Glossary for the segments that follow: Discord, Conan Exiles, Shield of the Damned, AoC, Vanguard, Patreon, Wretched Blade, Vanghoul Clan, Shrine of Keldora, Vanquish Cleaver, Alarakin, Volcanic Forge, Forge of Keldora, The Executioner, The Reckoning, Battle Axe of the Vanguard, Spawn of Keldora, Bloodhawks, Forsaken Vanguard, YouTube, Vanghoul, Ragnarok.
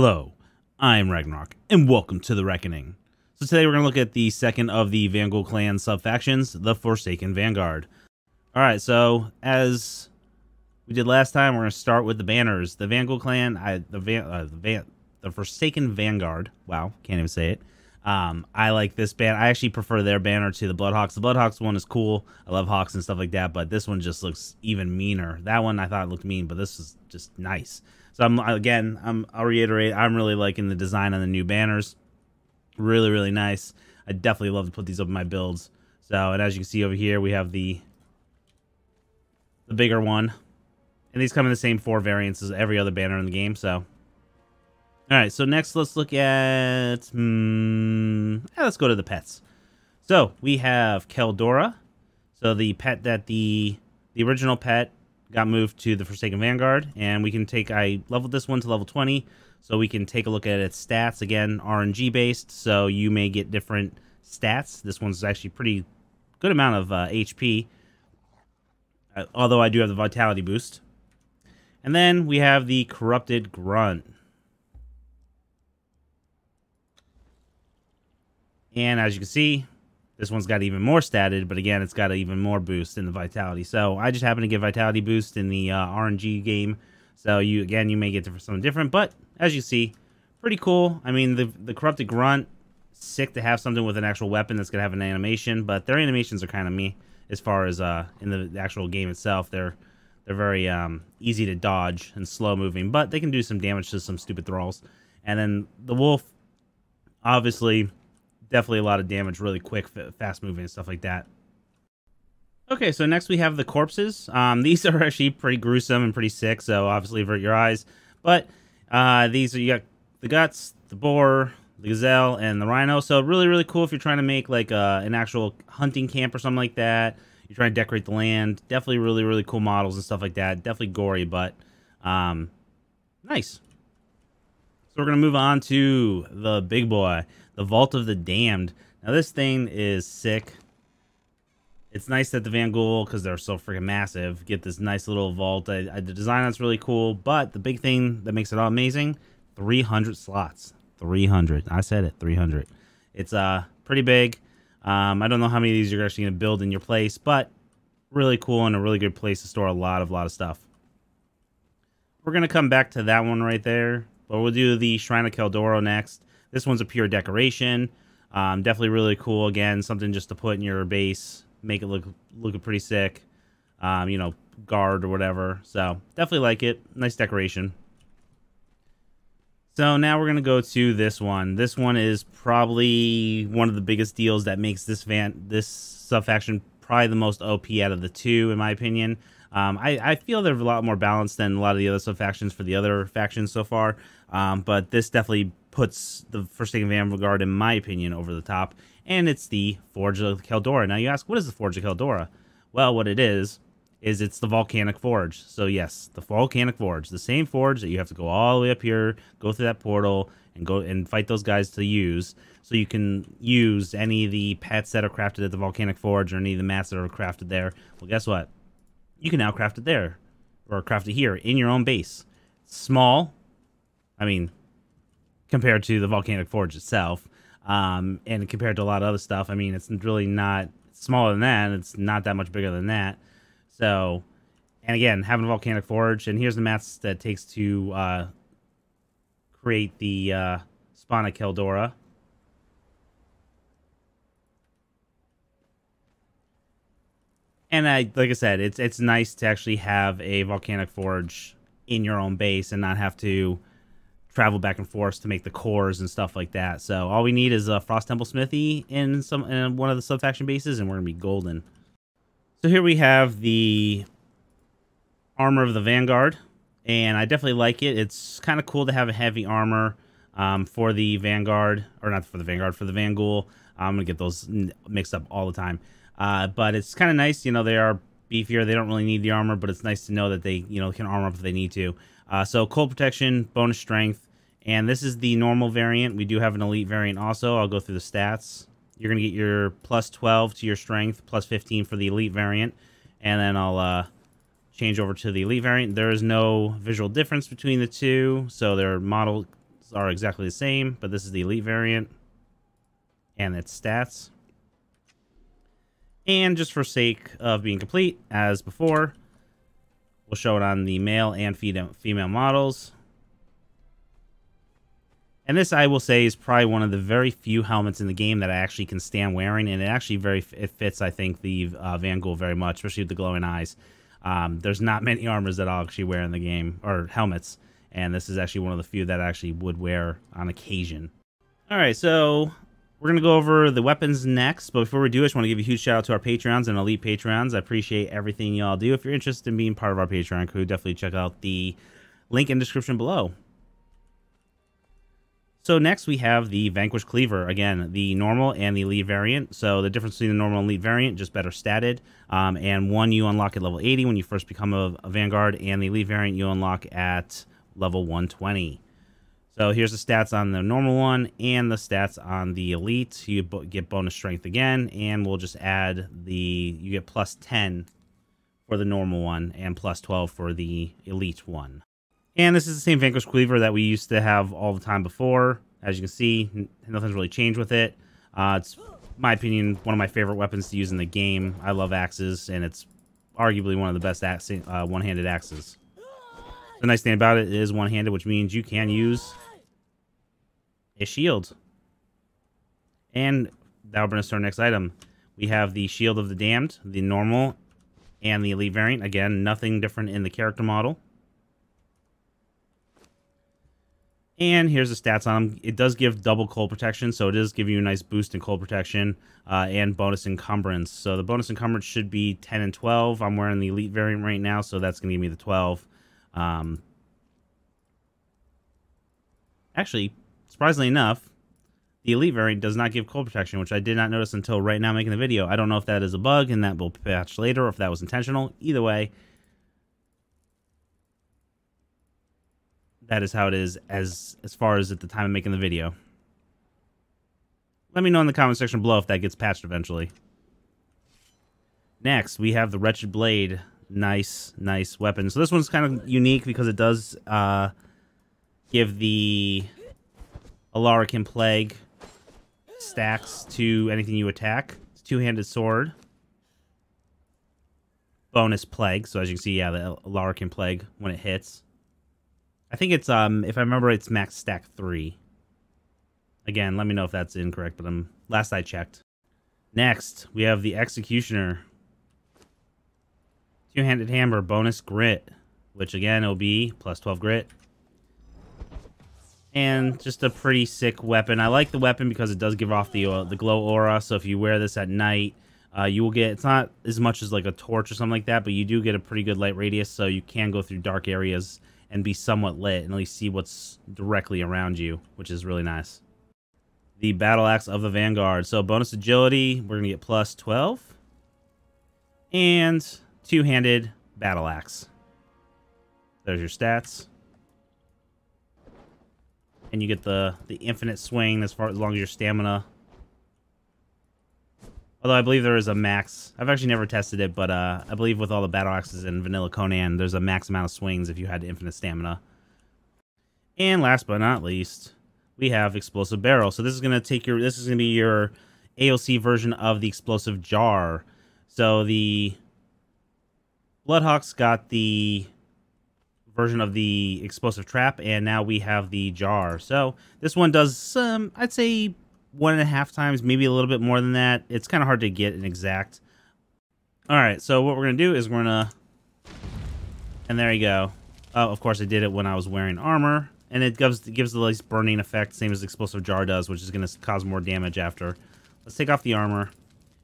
Hello, I'm Ragnarok, and welcome to The Reckoning. So today we're going to look at the second of the Vanghoul Clan sub-factions, the Forsaken Vanguard. Alright, so as we did last time, we're going to start with the banners. The Vanghoul Clan, the Forsaken Vanguard, wow, can't even say it. I like this banner. I actually prefer their banner to the Bloodhawks. The Bloodhawks one is cool. I love hawks and stuff like that, but this one just looks even meaner. That one I thought looked mean, but this is just nice. So I'll reiterate, I'm really liking the design on the new banners. Really, really nice. I definitely love to put these up in my builds. So, and as you can see over here, we have the bigger one. And these come in the same four variants as every other banner in the game, so... All right, so next let's look at, let's go to the pets. So we have Keldora. So the pet that the original pet got moved to the Forsaken Vanguard, and we can take, I leveled this one to level 20, so we can take a look at its stats. Again, RNG based, so you may get different stats. This one's actually pretty good amount of HP, although I do have the vitality boost. And then we have the Corrupted Grunt. And as you can see, this one's got even more statted, but again, it's got even more boost in the vitality. So I just happen to get vitality boost in the RNG game. So you, again, you may get something different, but as you see, pretty cool. I mean, the Corrupted Grunt, sick to have something with an actual weapon that's going to have an animation, but their animations are kind of meh as far as in the actual game itself. They're very easy to dodge and slow moving, but they can do some damage to some stupid thralls. And then the wolf, obviously... Definitely a lot of damage, really quick, fast moving and stuff like that. Okay, so next we have the corpses. These are actually pretty gruesome and pretty sick, so obviously avert your eyes. But these are, you got the guts, the boar, the gazelle, and the rhino. So really, really cool if you're trying to make like an actual hunting camp or something like that. You're trying to decorate the land. Definitely really, really cool models and stuff like that. Definitely gory, but nice. So we're going to move on to the big boy. The Vault of the Damned. Now this thing is sick. It's nice that the Vanghoul, because they're so freaking massive, get this nice little vault. The design on it's really cool, but the big thing that makes it all amazing, 300 slots. 300. I said it, 300. It's pretty big. I don't know how many of these you're actually going to build in your place, but really cool and a really good place to store a lot of stuff. We're going to come back to that one right there, but we'll do the Shrine of Keldora next. This one's a pure decoration. Definitely really cool. Again, something just to put in your base, make it look pretty sick. You know, guard or whatever. So definitely like it. Nice decoration. So now we're gonna go to this one. This one is probably one of the biggest deals that makes this sub-faction probably the most OP out of the two, in my opinion. I feel they're a lot more balanced than a lot of the other sub-factions for the other factions so far. But this definitely puts the Forsaken Vanguard, in my opinion, over the top. And it's the Forge of Keldora. Now you ask, what is the Forge of Keldora? Well, what it is it's the Volcanic Forge. So yes, the Volcanic Forge. The same forge that you have to go all the way up here, go through that portal, and go and fight those guys to use. So you can use any of the pets that are crafted at the Volcanic Forge or any of the mats that are crafted there. Well, guess what? You can now craft it there, or craft it here, in your own base. It's small, I mean, compared to the Volcanic Forge itself, and compared to a lot of other stuff. I mean, it's really not smaller than that, it's not that much bigger than that. So, and again, having a Volcanic Forge, and here's the maths that it takes to create the Spawn of Keldora. And like I said, it's nice to actually have a Volcanic Forge in your own base and not have to travel back and forth to make the cores and stuff like that. So all we need is a Frost Temple Smithy in one of the sub-faction bases, and we're going to be golden. So here we have the Armor of the Vanguard, and I definitely like it. It's kind of cool to have a heavy armor for the Vanguard, or not for the Vanguard, for the Vanghoul. I'm going to get those mixed up all the time. But it's kind of nice, you know, they are beefier. They don't really need the armor, but it's nice to know that they, you know, can armor up if they need to. So cold protection, bonus strength, and this is the normal variant. We do have an elite variant also. I'll go through the stats. You're going to get your plus 12 to your strength, plus 15 for the elite variant, and then I'll change over to the elite variant. There is no visual difference between the two, so their model are exactly the same, but this is the elite variant and its stats. And just for sake of being complete, as before, we'll show it on the male and female models. And this, I will say, is probably one of the very few helmets in the game that I actually can stand wearing, and it actually it fits, I think, the Vanghoul very much, especially with the glowing eyes. There's not many armors that I'll actually wear in the game, or helmets, and this is actually one of the few that I actually would wear on occasion. All right, so we're going to go over the weapons next, but before we do, I just want to give a huge shout-out to our Patreons and elite Patreons. I appreciate everything y'all do. If you're interested in being part of our Patreon crew, definitely check out the link in the description below. So next we have the Vanquish Cleaver, again, the normal and the elite variant. So the difference between the normal and elite variant, just better statted. And one you unlock at level 80 when you first become a Vanguard, and the elite variant you unlock at level 120. So here's the stats on the normal one and the stats on the elite. You get bonus strength again, and we'll just add you get plus 10 for the normal one and plus 12 for the elite one. And this is the same Vanquish Cleaver that we used to have all the time before. As you can see, nothing's really changed with it. It's, my opinion, one of my favorite weapons to use in the game. I love axes, and it's arguably one of the best one-handed axes. The nice thing about it is one-handed, which means you can use a shield. And that'll bring us to our next item. We have the Shield of the Damned, the normal, and the elite variant. Again, nothing different in the character model. And here's the stats on them. It does give double cold protection, so it does give you a nice boost in cold protection and bonus encumbrance. So the bonus encumbrance should be 10 and 12. I'm wearing the elite variant right now, so that's going to give me the 12. Actually, surprisingly enough, the elite variant does not give cold protection, which I did not notice until right now making the video. I don't know if that is a bug and that will patch later or if that was intentional. Either way, that is how it is as far as at the time of making the video. Let me know in the comment section below if that gets patched eventually. Next, we have the Wretched Blade. Nice, nice weapon. So this one's kind of unique because it does give the Alarakin Plague stacks to anything you attack. It's a two-handed sword. Bonus Plague. So as you can see, yeah, the Alarakin Plague when it hits. I think it's, if I remember, it's max stack 3. Again, let me know if that's incorrect, but last I checked. Next, we have the Executioner. Two-handed hammer, bonus grit, which again, it'll be plus 12 grit. And just a pretty sick weapon. I like the weapon because it does give off the glow aura, so if you wear this at night, you will get, it's not as much as like a torch or something like that, but you do get a pretty good light radius, so you can go through dark areas and be somewhat lit and at least see what's directly around you, which is really nice. The Battle Axe of the Vanguard. So bonus agility, we're gonna get plus 12. And two-handed Battle Axe. There's your stats. And you get the infinite swing as long as your stamina. Although I believe there is a max. I've actually never tested it, but I believe with all the battle axes in Vanilla Conan, there's a max amount of swings if you had infinite stamina. And last but not least, we have Explosive Barrel. So this is gonna take your. This is gonna be your AOC version of the Explosive Jar. So the Bloodhawks got the version of the Explosive Trap, and now we have the Jar. So this one does some, I'd say, 1.5 times, maybe a little bit more than that. It's kind of hard to get an exact. All right, so what we're going to do is we're going to... And there you go. Oh, of course, I did it when I was wearing armor. And it gives the least burning effect, same as Explosive Jar does, which is going to cause more damage after. Let's take off the armor.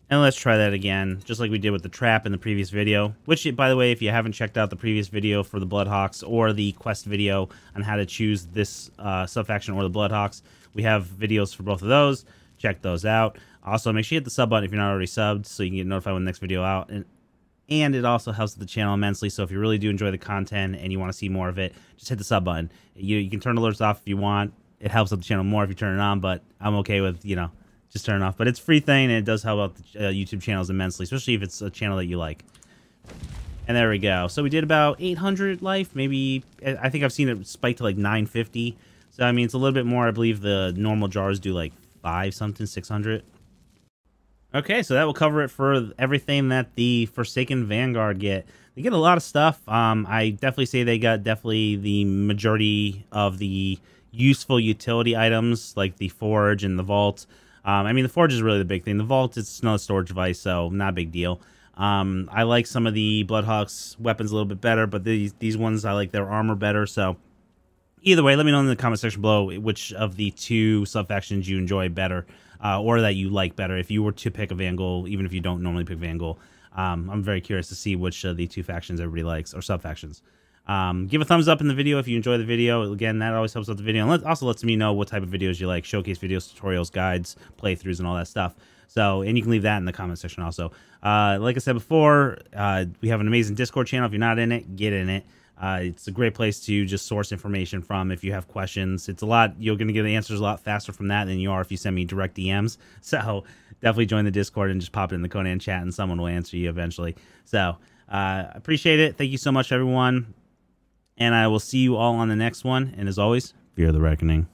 And let's try that again, just like we did with the trap in the previous video. Which, by the way, if you haven't checked out the previous video for the Bloodhawks or the quest video on how to choose this sub-faction or the Bloodhawks, we have videos for both of those. Check those out. Also, make sure you hit the sub button if you're not already subbed so you can get notified when the next video out. And it also helps the channel immensely, so if you really do enjoy the content and you want to see more of it, just hit the sub button. You can turn alerts off if you want. It helps out the channel more if you turn it on, but I'm okay with, you know, just turn it off. But it's a free thing, and it does help out the YouTube channels immensely, especially if it's a channel that you like. And there we go. So we did about 800 life, maybe. I think I've seen it spike to like 950. So, I mean, it's a little bit more. I believe the normal jars do like 5 something, 600. Okay, so that will cover it for everything that the Forsaken Vanguard get. They get a lot of stuff. I definitely say they got definitely the majority of the useful utility items, like the Forge and the Vault. I mean, the Forge is really the big thing. The Vault is another storage device, so not a big deal. I like some of the Bloodhawks weapons a little bit better, but these ones, I like their armor better. So either way, let me know in the comment section below which of the two sub-factions you enjoy better, or that you like better if you were to pick a Vanghoul, even if you don't normally pick Vanghoul. I'm very curious to see which of the two factions everybody likes, or sub-factions. Give a thumbs up in the video if you enjoy the video. Again, that always helps out the video, and also lets me know what type of videos you like, showcase videos, tutorials, guides, playthroughs, and all that stuff. So, and you can leave that in the comment section also. Like I said before, we have an amazing Discord channel. If you're not in it, get in it. It's a great place to just source information from if you have questions. It's a lot, you're going to get the answers a lot faster from that than you are if you send me direct DMs. So definitely join the Discord and just pop it in the Conan chat and someone will answer you eventually. So I appreciate it. Thank you so much, everyone. And I will see you all on the next one. And as always, fear the reckoning.